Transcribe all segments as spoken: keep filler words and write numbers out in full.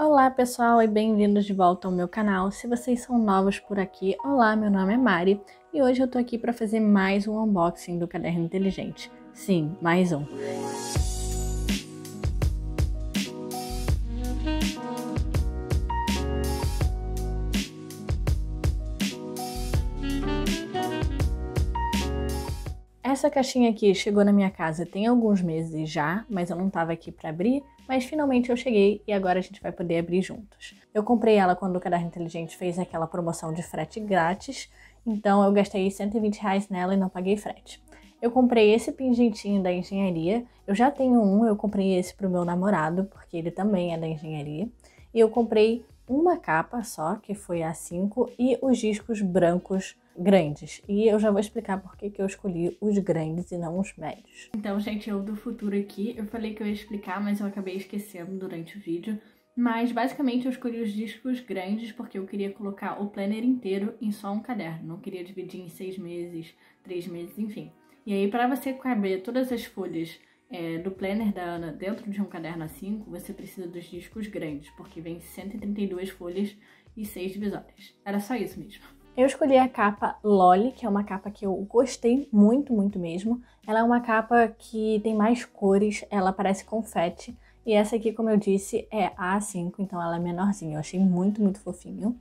Olá pessoal e bem-vindos de volta ao meu canal. Se vocês são novos por aqui, olá, meu nome é Mari e hoje eu tô aqui para fazer mais um unboxing do Caderno Inteligente. Sim, mais um. Essa caixinha aqui chegou na minha casa tem alguns meses já, mas eu não tava aqui para abrir, mas finalmente eu cheguei e agora a gente vai poder abrir juntos. Eu comprei ela quando o Caderno Inteligente fez aquela promoção de frete grátis, então eu gastei cento e vinte reais nela e não paguei frete. Eu comprei esse pingentinho da engenharia, eu já tenho um, eu comprei esse pro meu namorado, porque ele também é da engenharia, e eu comprei uma capa só, que foi a cinco, e os discos brancos grandes, e eu já vou explicar por que que eu escolhi os grandes e não os médios. Então, gente, eu do futuro aqui, eu falei que eu ia explicar, mas eu acabei esquecendo durante o vídeo, mas basicamente eu escolhi os discos grandes porque eu queria colocar o planner inteiro em só um caderno, não queria dividir em seis meses, três meses, enfim. E aí, para você caber todas as folhas é, do planner da Ana dentro de um caderno A cinco, você precisa dos discos grandes, porque vem cento e trinta e duas folhas e seis divisórias. Era só isso mesmo. Eu escolhi a capa Lolly, que é uma capa que eu gostei muito, muito mesmo. Ela é uma capa que tem mais cores, ela parece confete. E essa aqui, como eu disse, é A cinco, então ela é menorzinha. Eu achei muito, muito fofinho.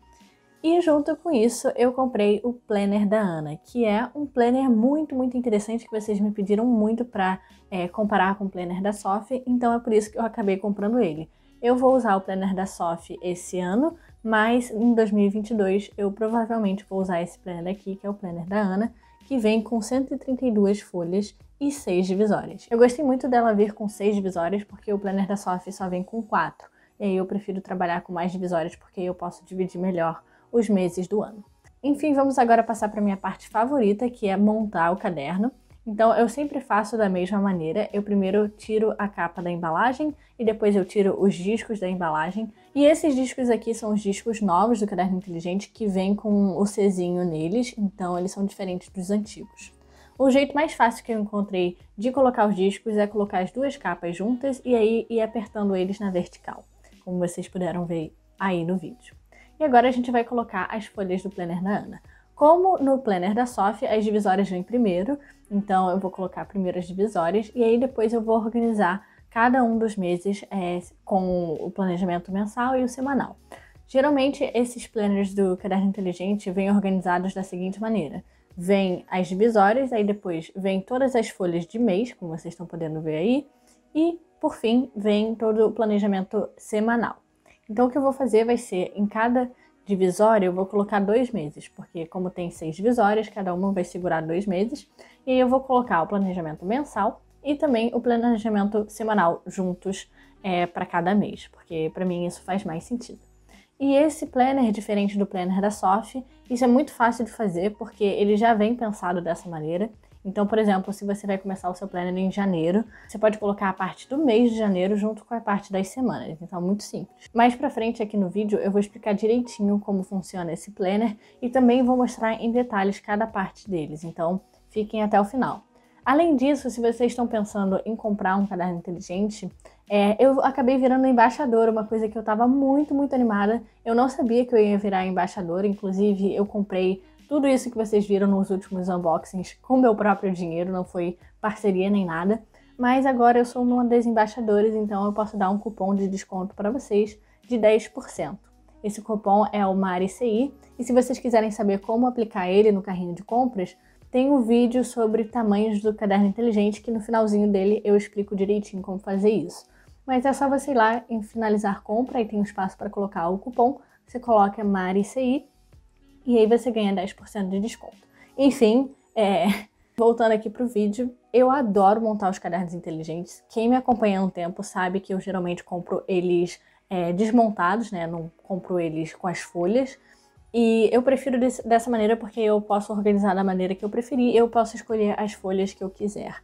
E junto com isso, eu comprei o Planner da Ana, que é um planner muito, muito interessante, que vocês me pediram muito pra é, comparar com o Planner da Sof, então é por isso que eu acabei comprando ele. Eu vou usar o Planner da Sof esse ano, mas em dois mil e vinte e dois eu provavelmente vou usar esse planner aqui, que é o Planner da Ana, que vem com cento e trinta e duas folhas e seis divisórias. Eu gostei muito dela vir com seis divisórias, porque o Planner da Sof só vem com quatro, e aí eu prefiro trabalhar com mais divisórias, porque eu posso dividir melhor os meses do ano. Enfim, vamos agora passar para a minha parte favorita, que é montar o caderno. Então, eu sempre faço da mesma maneira. Eu primeiro tiro a capa da embalagem e depois eu tiro os discos da embalagem. E esses discos aqui são os discos novos do Caderno Inteligente, que vem com o Czinho neles, então eles são diferentes dos antigos. O jeito mais fácil que eu encontrei de colocar os discos é colocar as duas capas juntas e aí ir apertando eles na vertical, como vocês puderam ver aí no vídeo. E agora a gente vai colocar as folhas do Planner da Ana. Como no Planner da Sof, as divisórias vêm primeiro, então eu vou colocar primeiro as divisórias e aí depois eu vou organizar cada um dos meses é, com o planejamento mensal e o semanal. Geralmente esses planners do Caderno Inteligente vêm organizados da seguinte maneira. Vêm as divisórias, aí depois vem todas as folhas de mês, como vocês estão podendo ver aí, e por fim vem todo o planejamento semanal. Então o que eu vou fazer vai ser em cada divisória, eu vou colocar dois meses, porque como tem seis divisórias, cada uma vai segurar dois meses, e aí eu vou colocar o planejamento mensal e também o planejamento semanal juntos é, para cada mês, porque para mim isso faz mais sentido. E esse planner, diferente do Planner da Sof, isso é muito fácil de fazer, porque ele já vem pensado dessa maneira. Então, por exemplo, se você vai começar o seu planner em janeiro, você pode colocar a parte do mês de janeiro junto com a parte das semanas, então muito simples. Mais pra frente aqui no vídeo eu vou explicar direitinho como funciona esse planner e também vou mostrar em detalhes cada parte deles, então fiquem até o final. Além disso, se vocês estão pensando em comprar um caderno inteligente, é, eu acabei virando embaixadora, uma coisa que eu tava muito, muito animada. Eu não sabia que eu ia virar embaixadora, inclusive eu comprei tudo isso que vocês viram nos últimos unboxings com meu próprio dinheiro, não foi parceria nem nada. Mas agora eu sou uma das embaixadoras, então eu posso dar um cupom de desconto para vocês de dez por cento. Esse cupom é o MARICI, e se vocês quiserem saber como aplicar ele no carrinho de compras, tem um vídeo sobre tamanhos do Caderno Inteligente, que no finalzinho dele eu explico direitinho como fazer isso. Mas é só você ir lá em finalizar compra, e tem um espaço para colocar o cupom, você coloca MARICI, e aí você ganha dez por cento de desconto. Enfim, é... voltando aqui pro vídeo, eu adoro montar os cadernos inteligentes. Quem me acompanha há um tempo sabe que eu geralmente compro eles é, desmontados, né? Não compro eles com as folhas. E eu prefiro desse, dessa maneira porque eu posso organizar da maneira que eu preferir, eu posso escolher as folhas que eu quiser.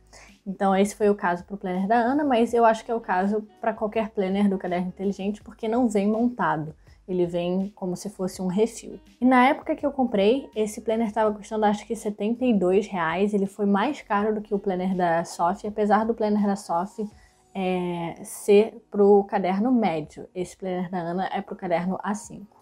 Então esse foi o caso pro Planner da Ana, mas eu acho que é o caso para qualquer planner do Caderno Inteligente, porque não vem montado. Ele vem como se fosse um refil. E na época que eu comprei, esse planner estava custando acho que setenta e dois reais. Ele foi mais caro do que o planner da Sof, apesar do planner da Sof é, ser para o caderno médio. Esse planner da Ana é para o caderno A cinco.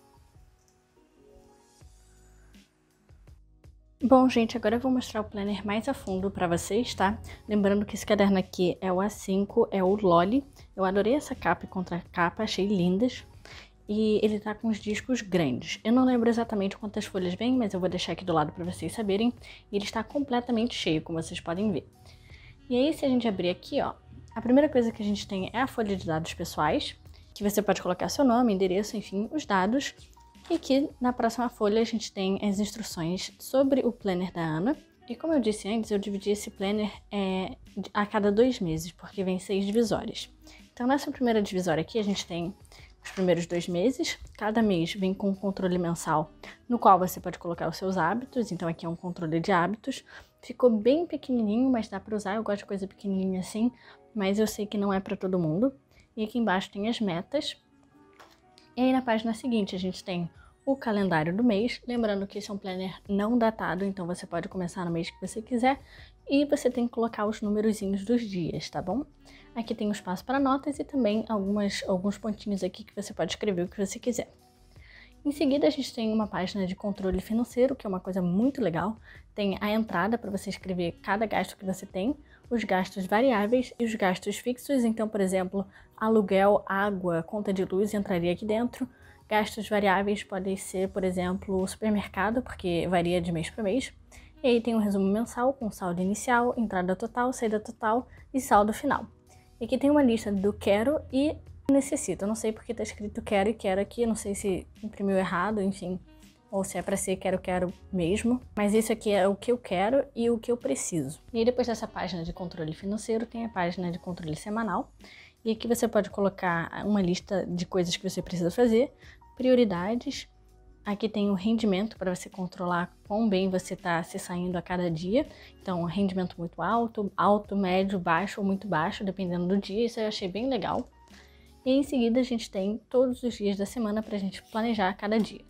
Bom, gente, agora eu vou mostrar o planner mais a fundo para vocês, tá? Lembrando que esse caderno aqui é o A cinco, é o Lolly. Eu adorei essa capa e contracapa, achei lindas. E ele tá com os discos grandes. Eu não lembro exatamente quantas folhas vem, mas eu vou deixar aqui do lado para vocês saberem. E ele está completamente cheio, como vocês podem ver. E aí, se a gente abrir aqui, ó, a primeira coisa que a gente tem é a folha de dados pessoais, que você pode colocar seu nome, endereço, enfim, os dados. E aqui na próxima folha a gente tem as instruções sobre o planner da Ana. E como eu disse antes, eu dividi esse planner é, a cada dois meses, porque vem seis divisórias. Então nessa primeira divisória aqui a gente tem os primeiros dois meses. Cada mês vem com um controle mensal no qual você pode colocar os seus hábitos. Então aqui é um controle de hábitos. Ficou bem pequenininho, mas dá para usar. Eu gosto de coisa pequenininha assim, mas eu sei que não é para todo mundo. E aqui embaixo tem as metas. E aí na página seguinte a gente tem o calendário do mês, lembrando que esse é um planner não datado, então você pode começar no mês que você quiser e você tem que colocar os numerozinhos dos dias, tá bom? Aqui tem um espaço para notas e também algumas, alguns pontinhos aqui que você pode escrever o que você quiser. Em seguida a gente tem uma página de controle financeiro, que é uma coisa muito legal, tem a entrada para você escrever cada gasto que você tem, os gastos variáveis e os gastos fixos, então, por exemplo, aluguel, água, conta de luz entraria aqui dentro. Gastos variáveis podem ser, por exemplo, o supermercado, porque varia de mês para mês. E aí tem um resumo mensal com saldo inicial, entrada total, saída total e saldo final. E aqui tem uma lista do quero e necessito. Eu não sei porque está escrito quero e quero aqui, não sei se imprimiu errado, enfim, ou se é para ser quero, quero mesmo. Mas isso aqui é o que eu quero e o que eu preciso. E aí depois dessa página de controle financeiro tem a página de controle semanal. E aqui você pode colocar uma lista de coisas que você precisa fazer, prioridades, aqui tem o rendimento para você controlar quão bem você está se saindo a cada dia, então rendimento muito alto, alto, médio, baixo ou muito baixo, dependendo do dia, isso eu achei bem legal. E em seguida a gente tem todos os dias da semana para a gente planejar cada dia.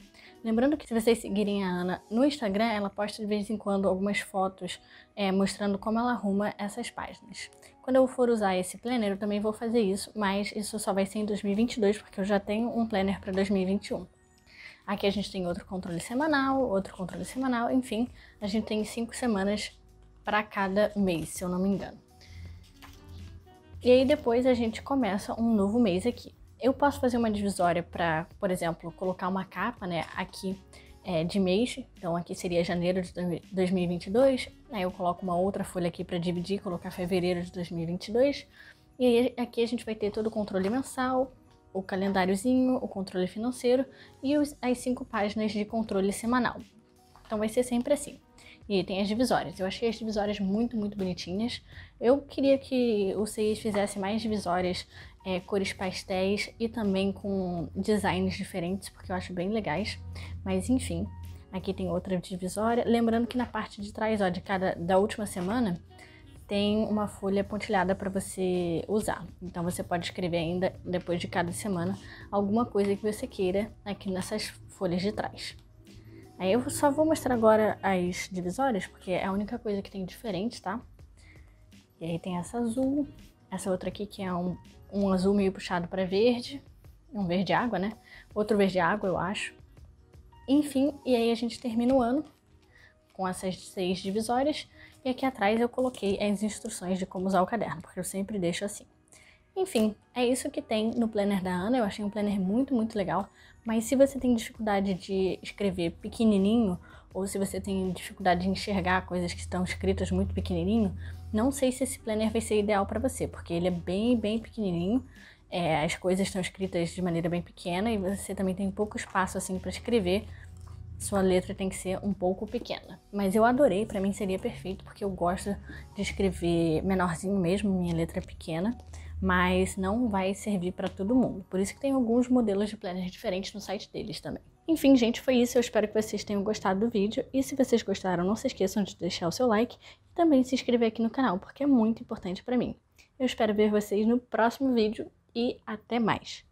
Lembrando que se vocês seguirem a Ana no Instagram, ela posta de vez em quando algumas fotos é, mostrando como ela arruma essas páginas. Quando eu for usar esse planner, eu também vou fazer isso, mas isso só vai ser em dois mil e vinte e dois, porque eu já tenho um planner para dois mil e vinte e um. Aqui a gente tem outro controle semanal, outro controle semanal, enfim, a gente tem cinco semanas para cada mês, se eu não me engano. E aí depois a gente começa um novo mês aqui. Eu posso fazer uma divisória para, por exemplo, colocar uma capa, né, aqui é, de mês, então aqui seria janeiro de dois mil e vinte e dois, aí eu coloco uma outra folha aqui para dividir, colocar fevereiro de dois mil e vinte e dois, e aí aqui a gente vai ter todo o controle mensal, o calendáriozinho, o controle financeiro e os, as cinco páginas de controle semanal. Então vai ser sempre assim. E aí tem as divisórias. Eu achei as divisórias muito, muito bonitinhas. Eu queria que vocês fizessem mais divisórias, é, cores pastéis e também com designs diferentes, porque eu acho bem legais. Mas enfim, aqui tem outra divisória. Lembrando que na parte de trás, ó, de cada, da última semana, tem uma folha pontilhada para você usar. Então você pode escrever ainda, depois de cada semana, alguma coisa que você queira aqui nessas folhas de trás. Aí eu só vou mostrar agora as divisórias, porque é a única coisa que tem diferente, tá? E aí tem essa azul, essa outra aqui que é um, um azul meio puxado para verde, um verde água, né? Outro verde água, eu acho. Enfim, e aí a gente termina o ano com essas seis divisórias. E aqui atrás eu coloquei as instruções de como usar o caderno, porque eu sempre deixo assim. Enfim, é isso que tem no planner da Ana. Eu achei um planner muito, muito legal. Mas se você tem dificuldade de escrever pequenininho, ou se você tem dificuldade de enxergar coisas que estão escritas muito pequenininho, não sei se esse planner vai ser ideal para você, porque ele é bem, bem pequenininho. É, as coisas estão escritas de maneira bem pequena e você também tem pouco espaço assim para escrever. Sua letra tem que ser um pouco pequena. Mas eu adorei, para mim seria perfeito, porque eu gosto de escrever menorzinho mesmo, minha letra é pequena. Mas não vai servir para todo mundo. Por isso que tem alguns modelos de planners diferentes no site deles também. Enfim, gente, foi isso. Eu espero que vocês tenham gostado do vídeo. E se vocês gostaram, não se esqueçam de deixar o seu like e também se inscrever aqui no canal, porque é muito importante para mim. Eu espero ver vocês no próximo vídeo e até mais!